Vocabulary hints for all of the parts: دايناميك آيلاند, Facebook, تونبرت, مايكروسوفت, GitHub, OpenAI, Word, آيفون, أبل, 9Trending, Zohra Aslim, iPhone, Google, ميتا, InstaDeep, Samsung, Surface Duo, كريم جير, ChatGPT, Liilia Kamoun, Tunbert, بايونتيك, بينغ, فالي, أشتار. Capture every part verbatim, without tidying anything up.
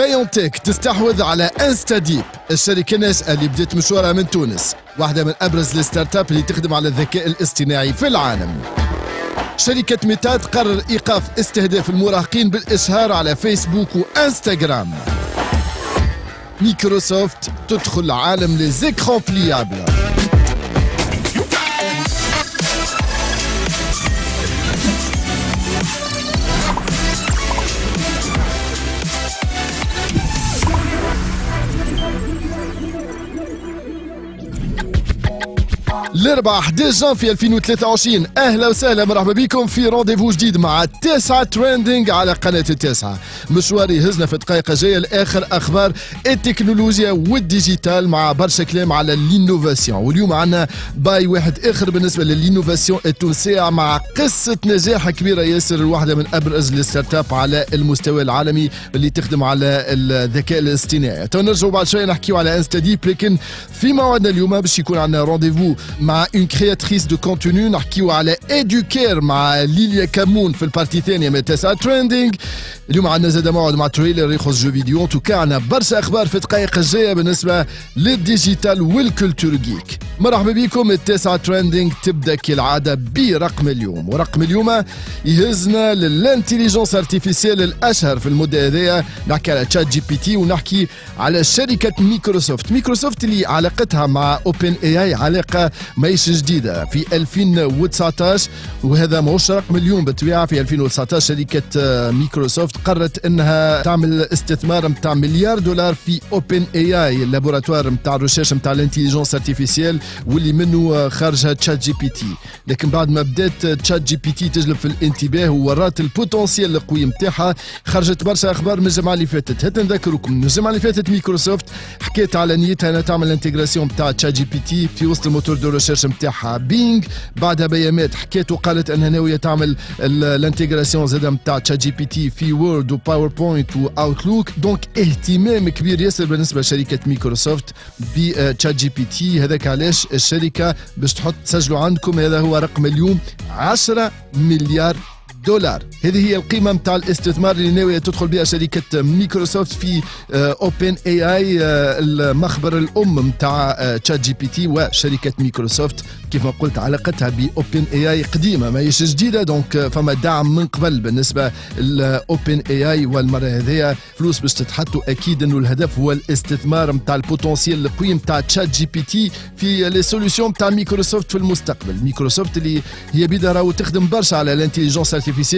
بايونتيك تستحوذ على انستاديب، الشركة الناشئة اللي بدأت مشوارها من تونس، واحدة من أبرز الستارت اب اللي تخدم على الذكاء الاصطناعي في العالم. شركة ميتا تقرر إيقاف استهداف المراهقين بالإشهار على فيسبوك وإنستغرام. مايكروسوفت تدخل عالم ليزيكرون بليابل. الأربعاء أحد عشر جانفي ألفين وثلاثة وعشرين، أهلا وسهلا مرحبا بكم في رونديفو جديد مع تسعة تريندينغ على قناة التاسعة. مشوار يهزنا في دقائق جاية لآخر أخبار التكنولوجيا والديجيتال مع برشا كلام على الانوفاسيون، واليوم عندنا باي واحد آخر بالنسبة للانوفاسيون التونسية مع قصة نجاح كبيرة ياسر، واحدة من أبرز الستارت اب على المستوى العالمي اللي تخدم على الذكاء الاصطناعي. تو نرجعوا بعد شوية نحكيو على انستاديب، لكن في موعدنا اليوم باش يكون عندنا رونديفو مع اون كرياتريس دو كونتوني، نحكيو على ايدوكير مع ليليا كامون في البارتي الثانيه من تسعة تريندينغ. اليوم عندنا زاد موعد مع تريلر يخرج جو فيديو. توكا عندنا برشا اخبار في الدقائق الجايه بالنسبه للديجيتال والكولتور جيك. مرحبا بكم، التسعة تريندينغ تبدا كالعاده برقم اليوم، ورقم اليوم يهزنا للانتيليجونس ارتيفيسيال الاشهر في المده هذيا. نحكي على تشات جي بي تي ونحكي على شركه مايكروسوفت، مايكروسوفت اللي علاقتها مع اوبن اي اي علاقه ماهيش جديده في ألفين وتسعطاش، وهذا ماهوش رقم اليوم بالطبيعه. في ألفين وتسعطاش شركه مايكروسوفت قررت انها تعمل استثمار نتاع مليار دولار في اوبن اي اي، اللابوراتوار نتاع الريشيرش نتاع الانتيليجونس ارتيفيسيال واللي منه خارجها تشات جي بي تي. لكن بعد ما بدات تشات جي بي تي تجلب في الانتباه وورات البوتنسيال القوي نتاعها، خرجت برشا اخبار من الجمعه اللي فاتت. حتى نذكركم من الجمعه اللي فاتت مايكروسوفت حكيت على نيتها انها تعمل انتيغراسيون نتاع تشات جي بي تي في وسط الموتور دو الريشيرش نتاعها بينغ. بعدها بيامات حكيت وقالت انها ناويه تعمل الانتيغراسيون زاد نتاع تشات جي بي تي في وورد وباوربوينت واوتلوك. دونك اهتمام كبير ياسر بالنسبه لشركه مايكروسوفت بتشات جي بي تي، هذاك علاش الشركه باش تحط تسجلوا عندكم. هذا هو رقم اليوم، عشرة مليار دولار، هذه هي القيمة متاع الاستثمار اللي ناوية تدخل بها شركة مايكروسوفت في اوبن اي اي، المخبر الأم متاع تشات جي بي تي. وشركة مايكروسوفت كيف ما قلت علاقتها بأوبن اي اي قديمة ماهيش جديدة، دونك فما دعم من قبل بالنسبة لأوبن اي اي، والمرة هذيا فلوس باش تتحطوا. أكيد أنه الهدف هو الاستثمار متاع البوتنسيال القوي متاع تشات جي بي تي في لي سوليسيون متاع مايكروسوفت في المستقبل. مايكروسوفت اللي هي بدا راهو تخدم برشا على الانتيليجونس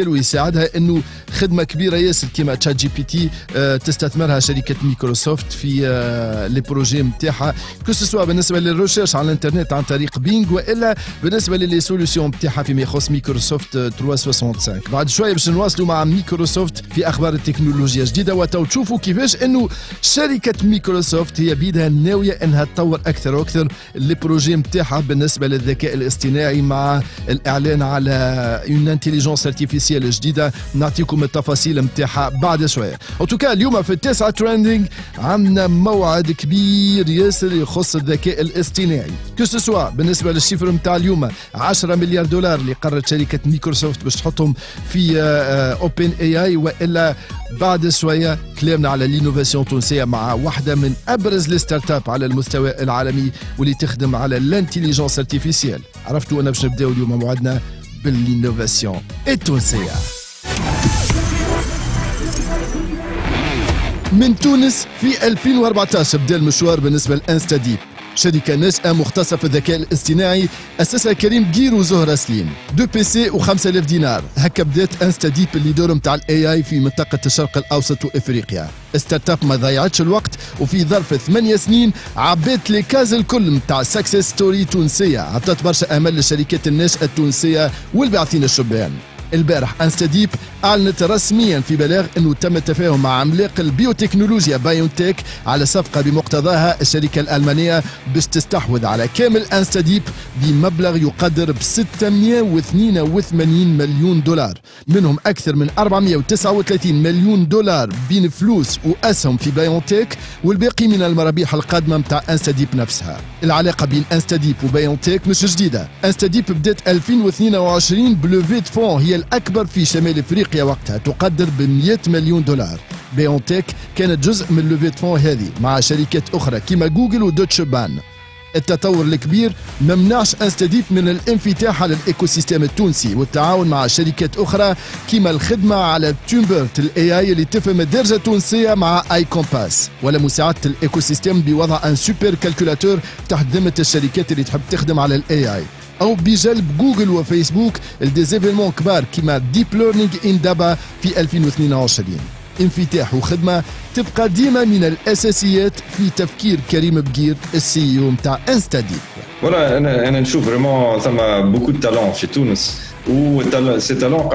ويساعدها انه خدمه كبيره ياسر كيما تشات جي بي تي تستثمرها شركه مايكروسوفت في لي بروجي نتاعها، كو سوا بالنسبه للريشيرش على الانترنت عن طريق بينغ والا بالنسبه للي سوليسيون نتاعها فيما يخص مايكروسوفت ثلاثمية وخمسة وستين. بعد شويه باش نواصلوا مع مايكروسوفت في اخبار التكنولوجيا جديده، وتو تشوفوا كيفاش انه شركه مايكروسوفت هي بيدها ناويه انها تطور اكثر واكثر لي بروجي نتاعها بالنسبه للذكاء الاصطناعي مع الاعلان على اون انتيليجونس ارتيفيسيال جديده. نعطيكم التفاصيل نتاعها بعد شويه. اوتوكا اليوم في التاسعه تريندينغ عندنا موعد كبير ياسر يخص الذكاء الاصطناعي، كو سوا بالنسبه للشيفر نتاع اليوم عشرة مليار دولار اللي قررت شركه مايكروسوفت باش تحطهم في اوبن اي اي، والا بعد شويه كلامنا على الانوفاسيون التونسيه مع واحده من ابرز الستارت اب على المستوى العالمي واللي تخدم على الانتيليجونس ارتيفيسيال. عرفتوا انا باش نبداو اليوم موعدنا بالإنوفاسيون التونسية. من تونس في ألفين وأربعطاش بدا المشوار بالنسبة لإنستاديب، شركة ناشئة مختصة في الذكاء الاصطناعي أسسها كريم جير وزهرة أسليم. دو بيسي وخمسة آلاف دينار، هكا بدات انستاديب اللي دورهم تاع الاي اي في منطقة الشرق الأوسط وإفريقيا. ستارت اب ما ضيعتش الوقت، وفي ظرف ثمانية سنين عبات لي كاز الكل نتاع سكسيس ستوري تونسية، عطات برشا أمل للشركات الناشئة التونسية والباعثين الشبان. البارح انستاديب اعلنت رسميا في بلاغ انه تم التفاهم مع عملاق البيوتكنولوجيا بايونتيك على صفقه بمقتضاها الشركه الالمانيه باش تستحوذ على كامل انستاديب بمبلغ يقدر ب ستمية واثنين وثمانين مليون دولار، منهم اكثر من أربعمية وتسعة وثلاثين مليون دولار بين فلوس واسهم في بايونتيك، والباقي من المرابح القادمه متاع انستاديب نفسها. العلاقه بين انستاديب وبايونتيك مش جديده، انستاديب بدات ألفين واثنين وعشرين بلوفيت فون هي الأكبر في شمال إفريقيا، وقتها تقدر ب مية مليون دولار. بيونتيك كانت جزء من لوفي فون هذه مع شركات أخرى كما جوجل ودوتش بان. التطور الكبير ما منعش انستاديب من الانفتاح على الايكو سيستم التونسي والتعاون مع شركات اخرى كما الخدمه على تونبرت الاي اي اللي تفهم الدرجه التونسيه مع اي كومباس، ولا مساعده الايكو سيستم بوضع ان سوبر كالكولاتور تحت ذمه الشركات اللي تحب تخدم على الاي اي، او بجلب جوجل وفيسبوك لديزيفلمون كبار كما ديب ليرنينغ ان دابا في ألفين واثنين وعشرين. انفتاح وخدمة تبقى ديما من الأساسيات في تفكير كريم بقير السي او متاع انستاديب. ولا أنا أنا نشوف فريمون ثما بوكو دو تالون في تونس. Où ces talents,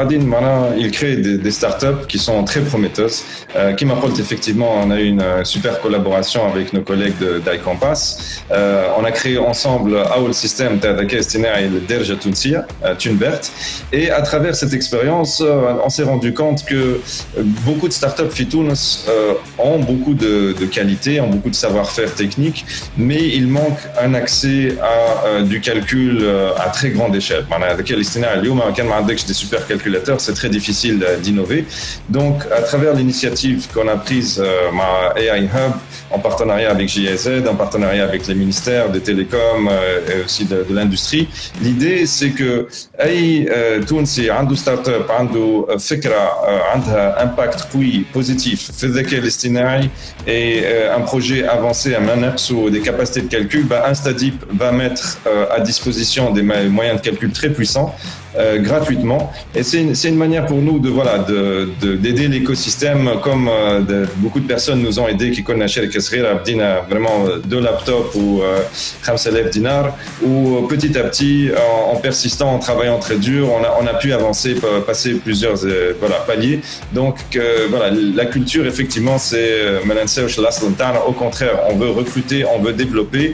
ils créent des startups qui sont très prometteuses. Qui m'apportent effectivement, on a eu une super collaboration avec nos collègues d'I A I Compass. On a créé ensemble Owl System, Tunbert. Et à travers cette expérience, on s'est rendu compte que beaucoup de startups Fitounes ont beaucoup de, de qualités, ont beaucoup de savoir-faire technique, mais il manque un accès à du calcul à très grande échelle. ما كان ما عندكش دي سوبر كالكولاتور سي تري ديفيسيل دينوفي. دونك ا ترافير لينيسياتيف كون ا بريز مع اي اي هاب ان بارتناريا افيك جي اي زد ان بارتناريا افيك لي مينيستير دي تيليكوم اي اوسي دو لاندستري. ليدي سي كو اي تونسي عنده ستارت اب عنده فكره عندها امباكت قوي بوزيتيف في الذكاء الاصطناعي اي ان بروجي افونسي ام ان ابس او دي كاباسيتي دو كالكول با انستاديب va mettre à disposition des moyens de calcul très puissants Euh, gratuitement, et c'est une, c'est une manière pour nous de voilà de, de d'aider l'écosystème comme euh, de, beaucoup de personnes nous ont aidés qui connaissent les casseries abdina vraiment deux laptops ou cinq mille dinars ou petit à petit en, en persistant en travaillant très dur on a on a pu avancer passer plusieurs euh, voilà paliers. Donc euh, voilà la culture effectivement c'est au contraire on veut recruter on veut développer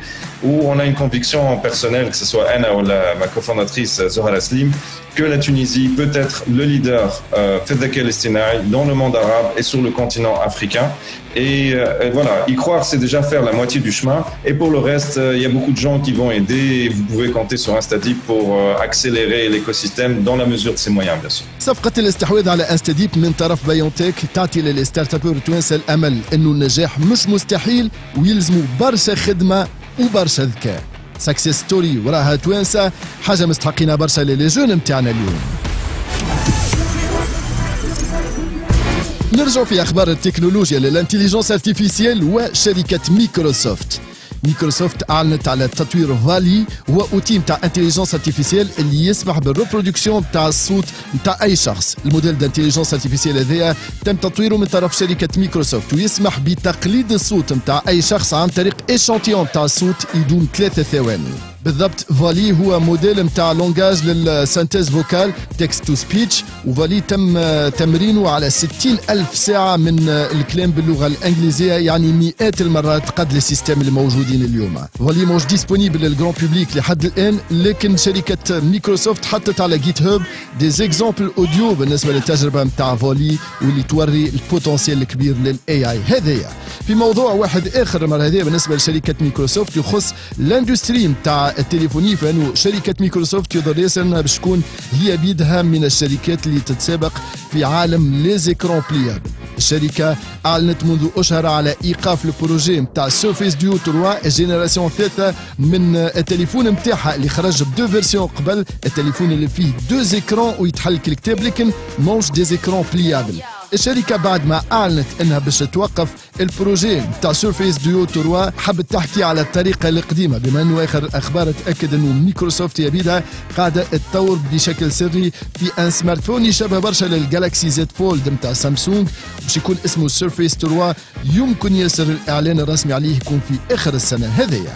où on a une conviction personnelle que ce soit Anna ou la, ma cofondatrice Zohra Aslim que la Tunisie peut être le leader euh, dans le monde arabe et sur le continent africain. Et, euh, et voilà, y croire, c'est déjà faire la moitié du chemin. Et pour le reste, il euh, y a beaucoup de gens qui vont aider. Et vous pouvez compter sur InstaDeep pour euh, accélérer l'écosystème dans la mesure de ses moyens, bien sûr. صفقة الاستحواذ على InstaDeep من طرف بايونتيك تعطي للستارتابور التوانسة الأمل إنه النجاح مش مستحيل ويلزموا برشا خدمة وبرشا ذكاء. سكسيس ستوري وراها توانسة حاجة مستحقينها برشا لي جون نتاعنا اليوم. نرجع في أخبار التكنولوجيا للانتيليجنس ارتيفيسيال وشركة مايكروسوفت. مايكروسوفت أعلنت على تطوير فالي هو أوتي نتاع انتيليجنس ارتيفيسيال اللي يسمح بالريبرودكسيون نتاع الصوت نتاع أي شخص. الموديل تاع انتيليجنس ارتيفيسيال هذايا تم تطويره من طرف شركة مايكروسوفت ويسمح بتقليد الصوت نتاع أي شخص عن طريق إيشانتيون نتاع الصوت يدوم ثلاثة ثواني. بالضبط فالي هو موديل نتاع لونجاج للسنتيز فوكال تكست تو سبيتش وفالي تم تمرينه على ستين ألف ساعة من الكلام باللغة الإنجليزية يعني مئات المرات قد السيستم الموجودين اليوم. فالي موش ديسبونيبل للجران بوبليك لحد الآن لكن شركة مايكروسوفت حطت على جيت هاب دي زيكزامبل أوديو بالنسبة للتجربة نتاع فالي واللي توري البوتنسيال الكبير للإي آي هذايا. في موضوع واحد آخر المرة هذه بالنسبة لشركة مايكروسوفت يخص الاندستري نتاع التليفوني فانو شركة مايكروسوفت يظهر ياسر انها باش تكون هي بيدها من الشركات اللي تتسابق في عالم لي زيكرون بليابل. الشركة أعلنت منذ أشهر على إيقاف البروجي نتاع سيرفيس ديو ثلاثة جينيراسيون ثلاثة من التليفون نتاعها اللي خرج بدو فيرسيون قبل التليفون اللي فيه دو زيكرون ويتحل كالكتاب لكن ماهوش دي زيكرون بليابل. الشركة بعد ما أعلنت أنها باش توقف البروجي نتاع سيرفيس ديو ثلاثة حبت تحكي على الطريقة القديمة بما أنه آخر الأخبار تأكد أنه مايكروسوفت يا بيدها قاعدة تطور بشكل سري في أن سمارت فون يشبه برشا للجالاكسي زد فولد نتاع سامسونج باش يكون اسمه سيرفيس ثلاثة يمكن ياسر الإعلان الرسمي عليه يكون في آخر السنة هذيا.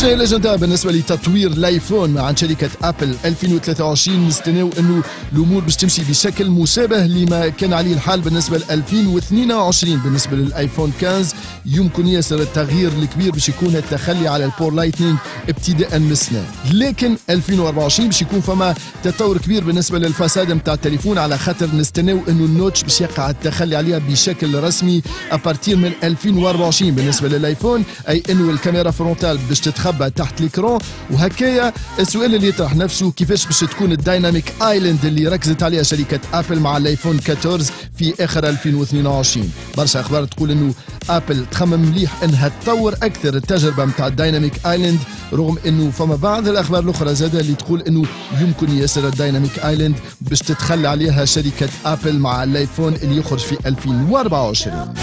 شيء لجنة بالنسبة لتطوير الايفون مع شركة أبل ألفين وثلاثة وعشرين نستناو أنه الأمور باش تمشي بشكل مشابه لما كان عليه الحال بالنسبة ل ألفين واثنين وعشرين. بالنسبة للآيفون خمسة يمكن ياسر التغيير الكبير باش يكون التخلي على البور لايتنينغ ابتداء من السنة لكن ألفين وأربعة وعشرين باش يكون فما تطور كبير بالنسبة للفساد نتاع التليفون على خاطر نستناو أنه النوتش باش يقع التخلي عليها بشكل رسمي أبارتير من ألفين وأربعة وعشرين بالنسبة للآيفون أي أنه الكاميرا فرونتال باش تتخلي مخبأ تحت الإكران. وهكايا السؤال اللي يطرح نفسه، كيفاش باش تكون الدايناميك آيلاند اللي ركزت عليها شركة أبل مع الآيفون أربعطاش في آخر ألفين واثنين وعشرين؟ برشا أخبار تقول إنه أبل تخمم مليح إنها تطور أكثر التجربة متاع الدايناميك آيلاند، رغم إنه فما بعض الأخبار الأخرى زادة اللي تقول إنه يمكن ياسر الدايناميك آيلاند باش تتخلى عليها شركة أبل مع الآيفون اللي يخرج في ألفين وأربعة وعشرين.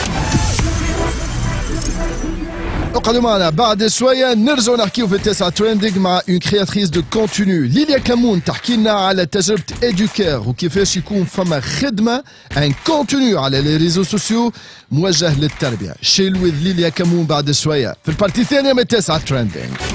اقعدوا معنا بعد شويه نرجعوا نحكيو في تسعة تريندينغ مع اون كرياتريس دو كونتوني ليليا كامون تحكي لنا على تجربه ايدوكير وكيفاش يكون فما خدمه ان كونتوني على لي ريزو سوسيو موجه للتربيه. شيل وذ ليليا كامون بعد شويه في البارتي الثانيه من تسعة تريندينغ.